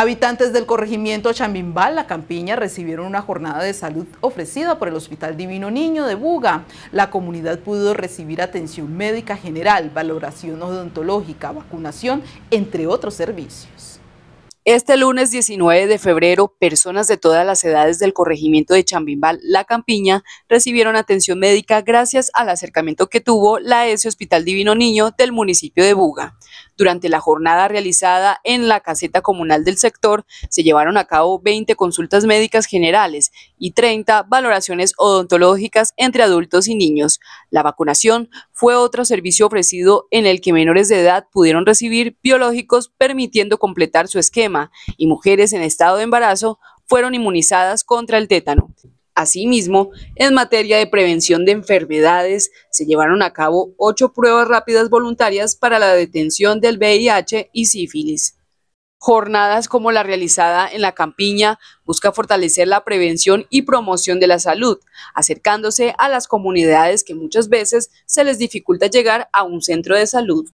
Habitantes del corregimiento Chambimbal La Campiña recibieron una jornada de salud ofrecida por el Hospital Divino Niño de Buga. La comunidad pudo recibir atención médica general, valoración odontológica, vacunación, entre otros servicios. Este lunes 19 de febrero, personas de todas las edades del corregimiento de Chambimbal La Campiña recibieron atención médica gracias al acercamiento que tuvo la ESE Hospital Divino Niño del municipio de Buga. Durante la jornada realizada en la caseta comunal del sector, se llevaron a cabo 20 consultas médicas generales y 30 valoraciones odontológicas entre adultos y niños. La vacunación fue otro servicio ofrecido en el que menores de edad pudieron recibir biológicos, permitiendo completar su esquema, y mujeres en estado de embarazo fueron inmunizadas contra el tétano. Asimismo, en materia de prevención de enfermedades, se llevaron a cabo 8 pruebas rápidas voluntarias para la detención del VIH y sífilis. Jornadas como la realizada en La Campiña busca fortalecer la prevención y promoción de la salud, acercándose a las comunidades que muchas veces se les dificulta llegar a un centro de salud.